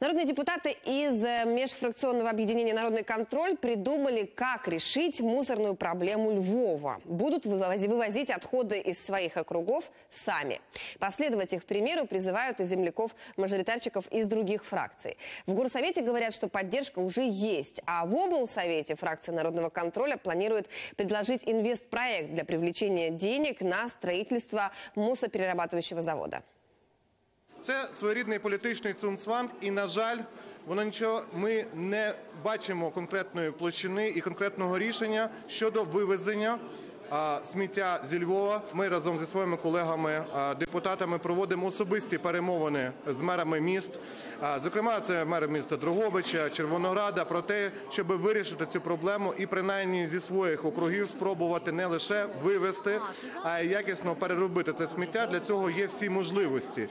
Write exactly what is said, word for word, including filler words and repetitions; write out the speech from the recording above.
Народные депутаты из межфракционного объединения «Народный контроль» придумали, как решить мусорную проблему Львова. Будут вывозить отходы из своих округов сами. Последовать их примеру призывают и земляков-мажоритарщиков из других фракций. В Горсовете говорят, что поддержка уже есть, а в облсовете фракция «Народного контроля» планирует предложить инвестпроект для привлечения денег на строительство мусоперерабатывающего завода. Це своєрідний політичний цунцванг і, на жаль, воно нічого, ми не бачимо конкретної площини і конкретного рішення щодо вивезення а, сміття зі Львова. Ми разом зі своїми колегами-депутатами проводимо особисті перемовини з мерами міст. А, зокрема, це мери міста Дрогобича, Червонограда, про те, щоб вирішити цю проблему і принаймні зі своїх округів спробувати не лише вивезти, а й якісно переробити це сміття. Для цього є всі можливості.